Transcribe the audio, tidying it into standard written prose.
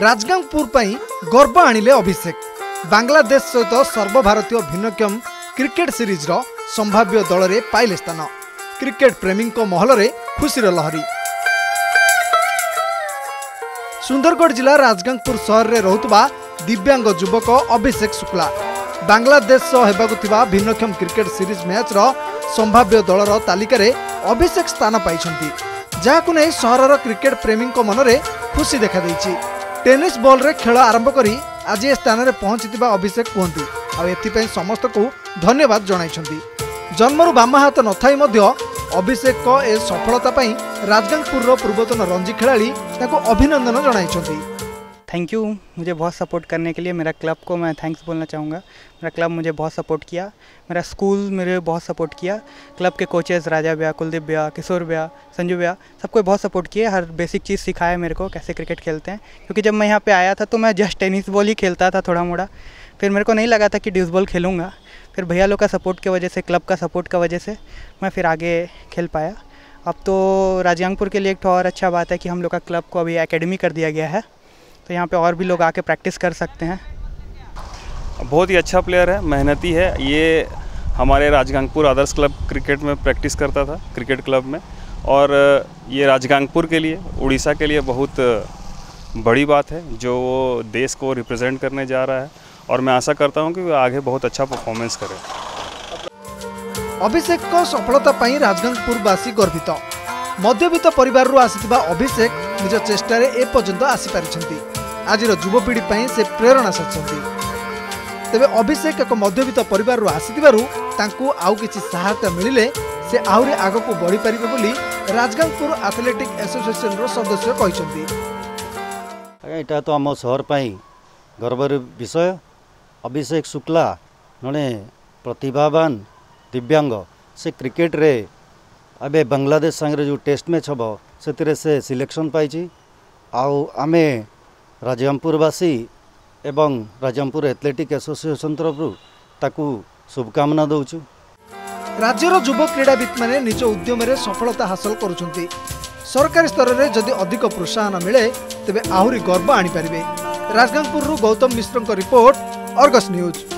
राजगांगपुर पई गर्व आनिले अभिषेक। बांग्लादेश सहित सर्वभारतीय भिन्नक्षम क्रिकेट सीरीज रो संभाव्य दल रे पाइले स्थान। क्रिकेट प्रेमी महल रे खुशीर लहरी। सुंदरगढ़ जिला राजगांगपुर शहर रे रहुतबा दिव्यांग युवक अभिषेक शुक्ला बांग्लादेश सह हेबाकु थिबा भिन्नक्षम क्रिकेट सीरीज मैच रो संभाव्य दल रो तालिका रे अभिषेक स्थान पाइछंती, जाहाकु नै शहरर क्रिकेट प्रेमी मन रे खुशी देखा दैछि। टेनिस बॉल रे खेल आरंभ करी आज ए स्थान रे पहुंचितिबा अभिषेक कहंती आ एतिपय समस्त को धन्यवाद जणाइछंती। जन्मरु बाम हाथ नथाई मध्य अभिषेक को ए सफलता पई राजगांगपुर रो पूर्वतन रणजी खिलाड़ी ताको अभिनंदन जणाइछंती। थैंक यू, मुझे बहुत सपोर्ट करने के लिए। मेरा क्लब को मैं थैंक्स बोलना चाहूँगा। मेरा क्लब मुझे बहुत सपोर्ट किया, मेरा स्कूल मेरे बहुत सपोर्ट किया। क्लब के कोचेस राजा भैया, कुलदीप भैया, किशोर भैया, संजू भैया, सबको बहुत सपोर्ट किए। हर बेसिक चीज़ सिखाया मेरे को कैसे क्रिकेट खेलते हैं, क्योंकि जब मैं यहाँ पे आया था तो मैं जस्ट टेनिस बॉल ही खेलता था थोड़ा मोड़ा। फिर मेरे को नहीं लगा था कि ड्यूस बॉल खेलूँगा। फिर भैया लोग का सपोर्ट की वजह से, क्लब का सपोर्ट की वजह से मैं फिर आगे खेल पाया। अब तो राजगांगपुर के लिए एक और अच्छा बात है कि हम लोग का क्लब को अभी एकेडमी कर दिया गया है, तो यहाँ पे और भी लोग आके प्रैक्टिस कर सकते हैं। बहुत ही अच्छा प्लेयर है, मेहनती है। ये हमारे राजगांगपुर आदर्श क्लब क्रिकेट में प्रैक्टिस करता था, क्रिकेट क्लब में, और ये राजगांगपुर के लिए, उड़ीसा के लिए बहुत बड़ी बात है जो वो देश को रिप्रेजेंट करने जा रहा है। और मैं आशा करता हूँ कि वो आगे बहुत अच्छा परफॉर्मेंस करे। अभिषेक को सफलता पाई राजगांगपुरवासी गर्वित। मध्यवित्त परिवार रू आसिथिबा अभिषेक निज चेष्टा रे ए पर्यंत आसी पारिसंती। आजिर युवपीढ़ी पई से प्रेरणा साचंती। तबे अभिषेक एक मध्यवित्त परिवार रू आसिथिबारू तांकू आउ किछि सहायता मिलिले से आउरे आगकू बढ़ी परिबे बोली राजगांगपुर आथलेटिक्स एसोसीएसन रो सदस्य कहिसंती। एटा तो हमर शहर पई गर्वर विषय। अभिषेक शुक्ला नने प्रतिभावान दिव्यांग से क्रिकेट रे अबे बांग्लादेश संगे जो टेस्ट मैच हम से सिलेक्शन पाई। आमे राजगांगपुरवासी एवं राजगांगपुर एथलेटिक एसोसीएसन तरफ ताकू शुभकामना दौचु। राज्यर युव क्रीड़ावित मैंने निज उद्यम सफलता हासिल करुँच। सरकारी स्तर में जदि अधिक प्रोत्साहन मिले तेबे आहुरी गर्व आनीपारे। राजगांगपुरु Gautam Mishra report, Argus news.